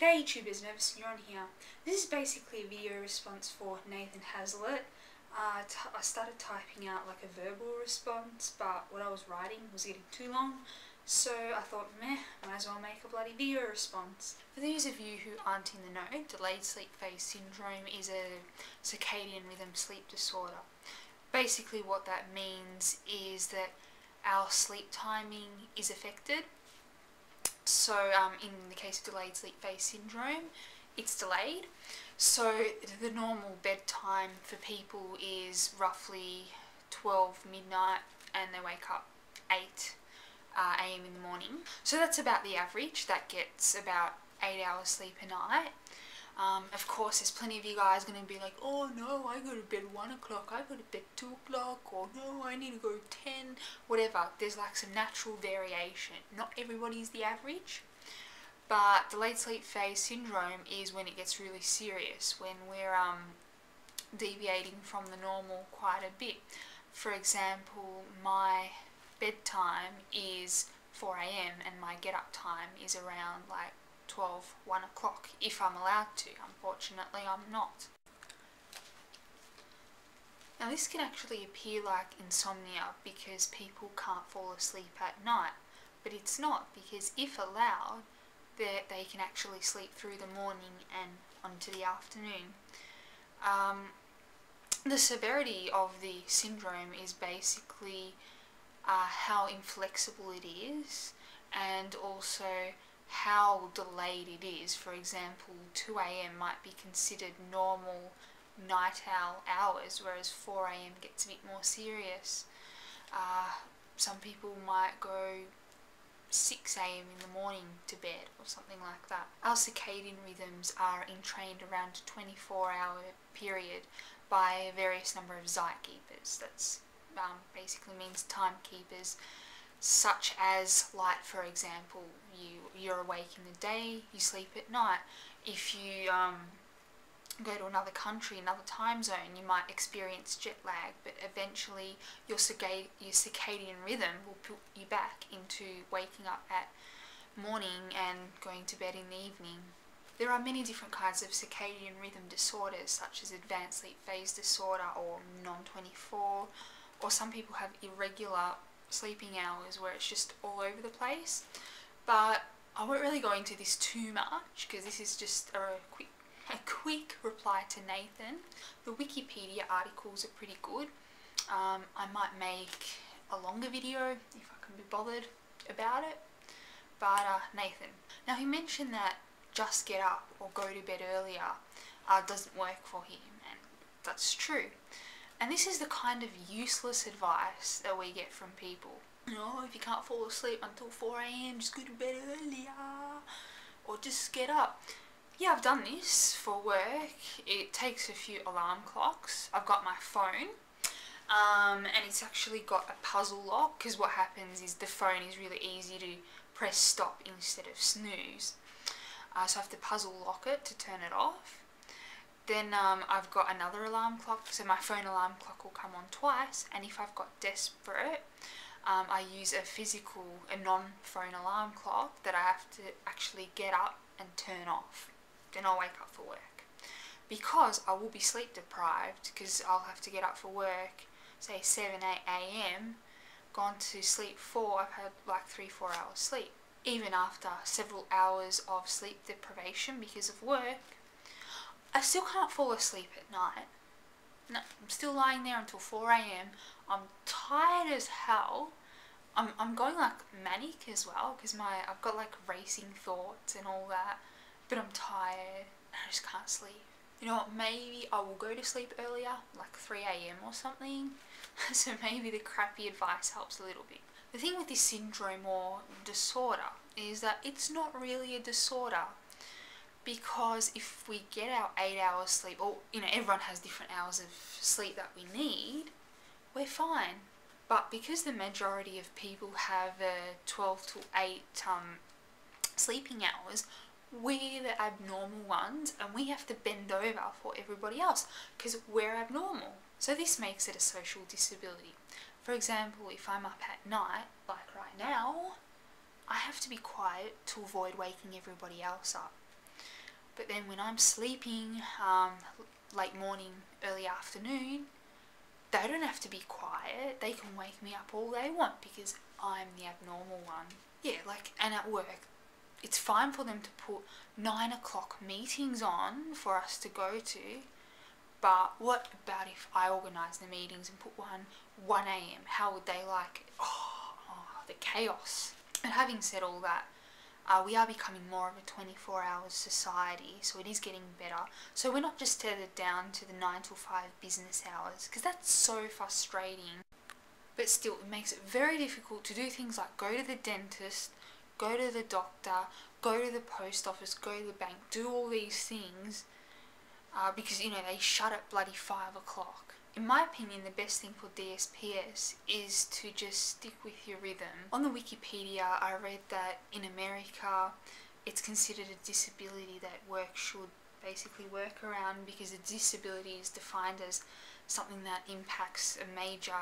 G'day YouTubers, Nervous Neuron here. This is basically a video response for Nathan Hazlett. I started typing out like a verbal response, but what I was writing was getting too long, so I thought, meh, might as well make a bloody video response. For those of you who aren't in the know, delayed sleep phase syndrome is a circadian rhythm sleep disorder. Basically what that means is that our sleep timing is affected. So in the case of delayed sleep phase syndrome, it's delayed. So the normal bedtime for people is roughly 12 midnight and they wake up 8 a.m. in the morning. So that's about the average. That gets about 8 hours sleep a night. Of course, there's plenty of you guys going to be like, oh no, I go to bed 1 o'clock, I go to bed 2 o'clock, or no, I need to go 10, whatever. There's like some natural variation. Not everybody's the average, but delayed sleep phase syndrome is when it gets really serious, when we're deviating from the normal quite a bit. For example, my bedtime is 4 a.m. and my get-up time is around like 12, 1 o'clock, if I'm allowed to. Unfortunately, I'm not. Now this can actually appear like insomnia because people can't fall asleep at night, but it's not, because if allowed, they can actually sleep through the morning and onto the afternoon. The severity of the syndrome is basically how inflexible it is, and also how delayed it is. For example, 2 a.m. might be considered normal night owl hours, whereas 4 a.m. gets a bit more serious. Some people might go 6 a.m. in the morning to bed or something like that. Our circadian rhythms are entrained around a 24-hour period by a various number of zeitgebers. That's basically means timekeepers, such as light, for example. You're awake in the day, you sleep at night. If you go to another country, another time zone, you might experience jet lag, but eventually your circadian rhythm will put you back into waking up at morning and going to bed in the evening. There are many different kinds of circadian rhythm disorders, such as advanced sleep phase disorder or non-24, or some people have irregular sleeping hours where it's just all over the place. But I won't really go into this too much because this is just a quick reply to Nathan. The Wikipedia articles are pretty good. I might make a longer video if I can be bothered about it. But Nathan. Now, he mentioned that just get up or go to bed earlier doesn't work for him, and that's true. And this is the kind of useless advice that we get from people. No, if you can't fall asleep until 4 a.m., just go to bed earlier, or just get up. Yeah, I've done this for work. It takes a few alarm clocks. I've got my phone, and it's actually got a puzzle lock, because what happens is the phone is really easy to press stop instead of snooze. So I have to puzzle lock it to turn it off. Then I've got another alarm clock, so my phone alarm clock will come on twice, and if I've got desperate, I use a non-phone alarm clock that I have to actually get up and turn off. Then I'll wake up for work, because I will be sleep deprived, because I'll have to get up for work, say 7, 8 a.m., gone to sleep 4, I've had like 3-4 hours sleep. Even after several hours of sleep deprivation because of work, I still can't fall asleep at night. No, I'm still lying there until 4 a.m. I'm tired as hell. I'm going like manic as well, because I've got like racing thoughts and all that, but I'm tired and I just can't sleep. You know what, maybe I will go to sleep earlier, like 3 a.m. or something, so maybe the crappy advice helps a little bit. The thing with this syndrome or disorder is that it's not really a disorder, because if we get our 8 hours sleep, or you know, everyone has different hours of sleep that we need, we're fine. But because the majority of people have 12 to 8 sleeping hours, we're the abnormal ones, and we have to bend over for everybody else because we're abnormal. So this makes it a social disability. For example, if I'm up at night, like right now, I have to be quiet to avoid waking everybody else up. But then when I'm sleeping, late morning, early afternoon, they don't have to be quiet. They can wake me up all they want because I'm the abnormal one. Yeah, like, and at work, it's fine for them to put 9 o'clock meetings on for us to go to, but what about if I organise the meetings and put one 1 a.m? How would they like it? Oh, the chaos. And having said all that, we are becoming more of a 24-hour society, so it is getting better. So we're not just tethered down to the 9 to 5 business hours, because that's so frustrating. But still, it makes it very difficult to do things like go to the dentist, go to the doctor, go to the post office, go to the bank, do all these things, because, you know, they shut at bloody 5 o'clock. In my opinion, the best thing for DSPS is to just stick with your rhythm. On the Wikipedia, I read that in America, it's considered a disability that work should basically work around, because a disability is defined as something that impacts a major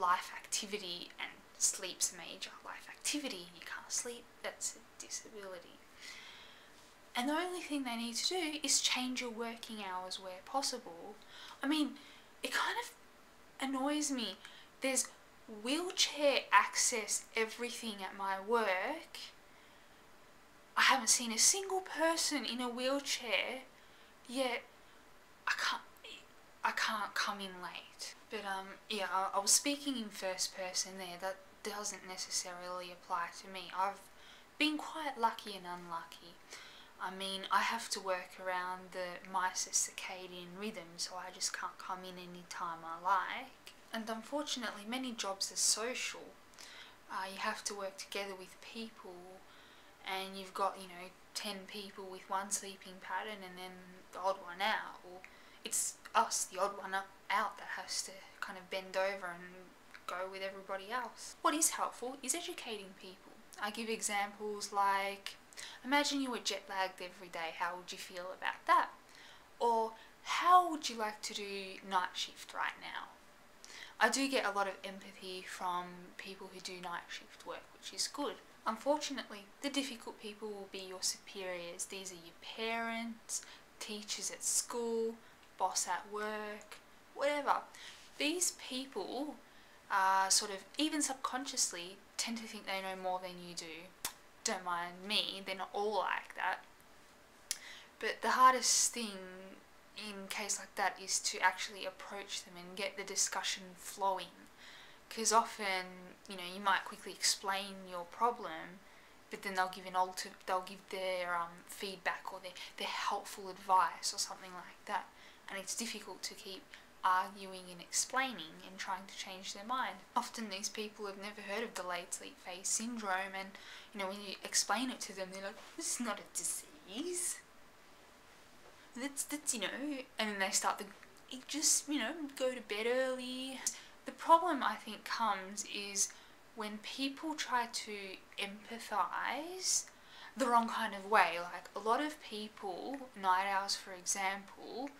life activity, and sleep's a major life activity, and you can't sleep, that's a disability. And the only thing they need to do is change your working hours where possible. I mean, it kind of annoys me. There's wheelchair access everything at my work. I haven't seen a single person in a wheelchair, yet I can't come in late. But yeah, I was speaking in first person there. That doesn't necessarily apply to me. I've been quite lucky and unlucky. I mean, I have to work around my circadian rhythm, so I just can't come in any time I like. And unfortunately, many jobs are social. You have to work together with people, and you've got, you know, 10 people with one sleeping pattern and then the odd one out. Or it's us, the odd one out, that has to kind of bend over and go with everybody else. What is helpful is educating people. I give examples like, imagine you were jet lagged every day, how would you feel about that? Or how would you like to do night shift right now? I do get a lot of empathy from people who do night shift work, which is good. Unfortunately, the difficult people will be your superiors. These are your parents, teachers at school, boss at work, whatever. These people sort of, even subconsciously, tend to think they know more than you do. Don't mind me, they're not all like that. But the hardest thing in a case like that is to actually approach them and get the discussion flowing. Because often, you know, you might quickly explain your problem, but then they'll give their feedback or their helpful advice or something like that. And it's difficult to keep arguing and explaining and trying to change their mind. Often these people have never heard of delayed sleep phase syndrome, and, you know, when you explain it to them, they're like, this is not a disease. That's, you know, and then they start go to bed early. The problem, I think, comes is when people try to empathise the wrong kind of way. Like, a lot of people, night owls for example,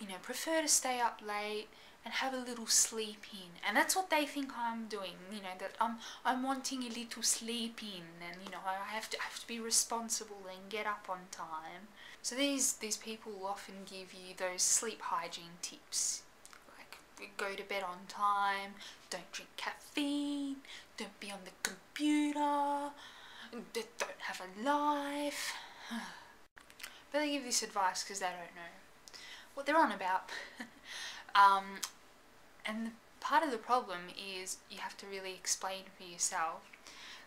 you know, prefer to stay up late and have a little sleep in, and that's what they think I'm doing, you know, that I'm wanting a little sleep in, and, you know, I have to be responsible and get up on time. So these people often give you those sleep hygiene tips, like go to bed on time, don't drink caffeine, don't be on the computer, don't have a life. But they give this advice because they don't know what they're on about. And part of the problem is you have to really explain for yourself.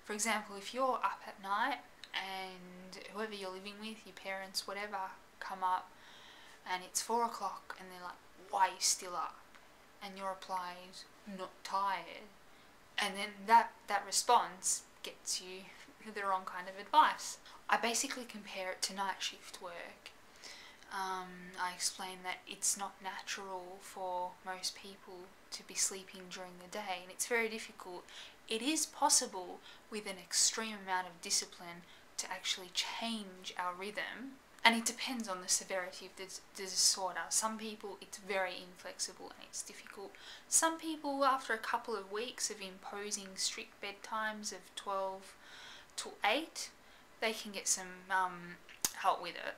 For example, if you're up at night and whoever you're living with, your parents, whatever, come up and it's 4 o'clock and they're like, why are you still up? And your reply is, not tired. And then that response gets you the wrong kind of advice. I basically compare it to night shift work. I explain that it's not natural for most people to be sleeping during the day, and it's very difficult. It is possible with an extreme amount of discipline to actually change our rhythm, and it depends on the severity of the disorder. Some people it's very inflexible and it's difficult. Some people, after a couple of weeks of imposing strict bedtimes of 12 to 8, they can get some help with it.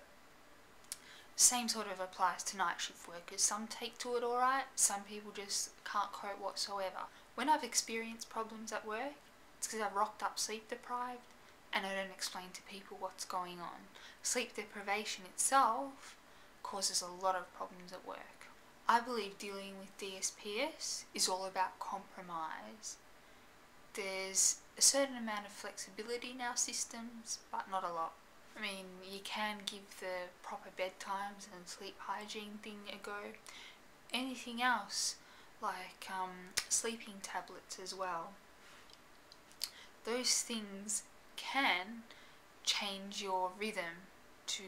Same sort of applies to night shift workers. Some take to it alright, some people just can't cope whatsoever. When I've experienced problems at work, it's because I've rocked up sleep deprived and I don't explain to people what's going on. Sleep deprivation itself causes a lot of problems at work. I believe dealing with DSPS is all about compromise. There's a certain amount of flexibility in our systems, but not a lot. I mean, you can give the proper bedtimes and sleep hygiene thing a go. Anything else, like sleeping tablets as well. Those things can change your rhythm to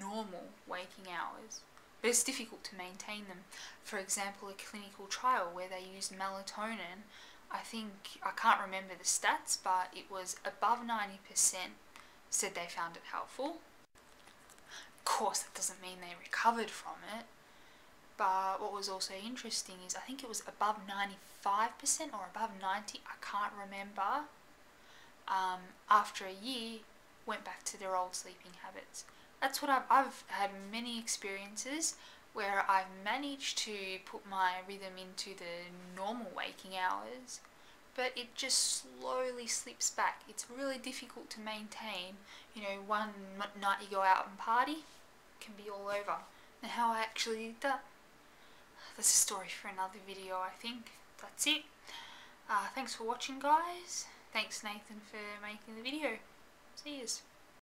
normal waking hours, but it's difficult to maintain them. For example, a clinical trial where they used melatonin, I think, I can't remember the stats, but it was above 90% said they found it helpful. Of course, that doesn't mean they recovered from it, but what was also interesting is I think it was above 95% or above 90%, I can't remember, after a year went back to their old sleeping habits. That's what I've had many experiences where I've managed to put my rhythm into the normal waking hours, but it just slowly slips back. It's really difficult to maintain. You know, one night you go out and party, it can be all over. And how I actually did that, that's a story for another video, I think. That's it. Thanks for watching, guys. Thanks, Nathan, for making the video. See yous.